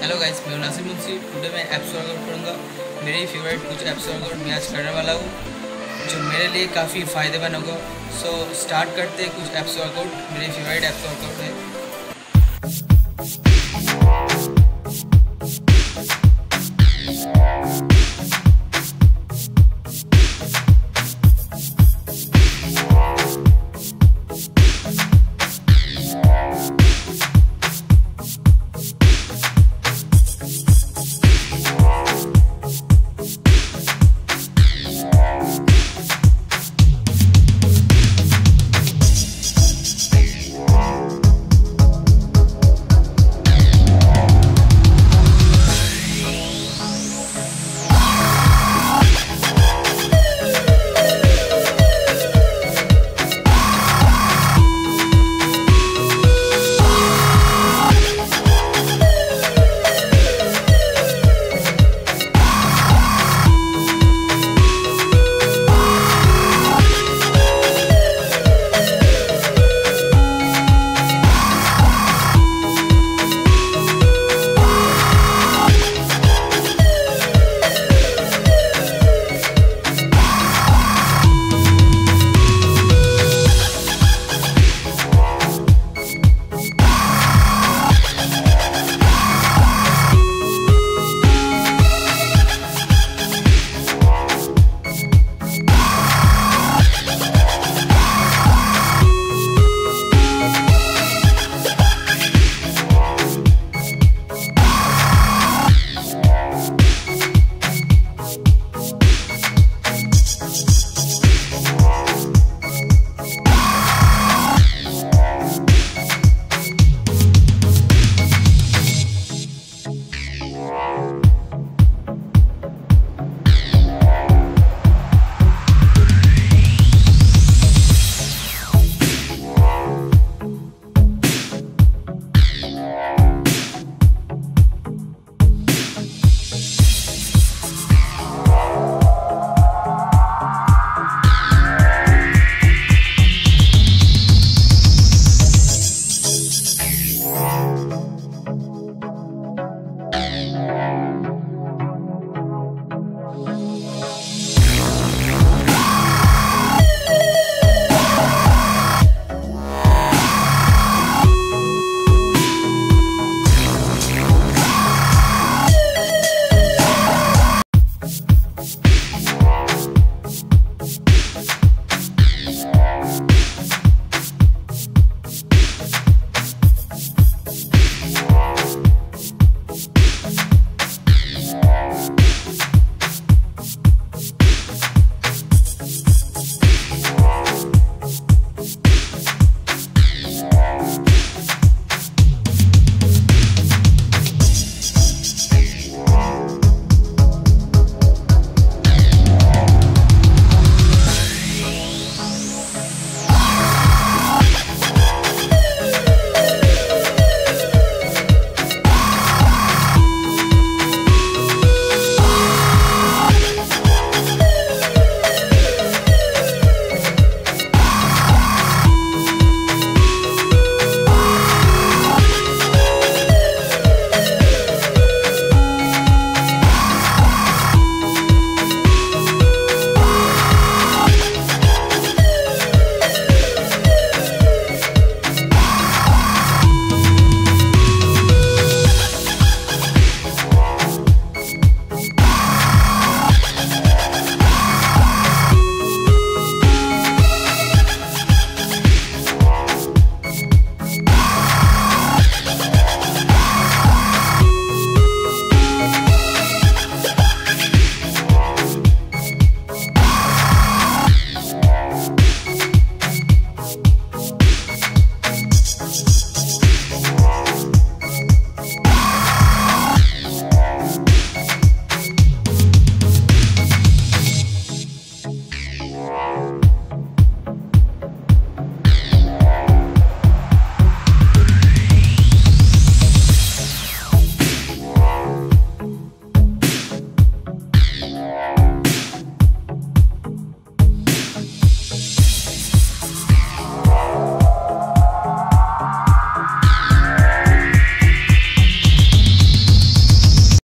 Hello guys, मैं Nasir Munshi. Today मैं apps for अगाउट करूँगा। मेरे फेवरेट कुछ ऐप्स फॉर अगाउट मैं आज करने वाला हूँ, जो मेरे लिए काफ़ी फ़ायदेमंद होगा। सो स्टार्ट करते हैं। कुछ ऐप्स फॉर अगाउट मेरे फेवरेट ऐप्स फॉर अगाउट है।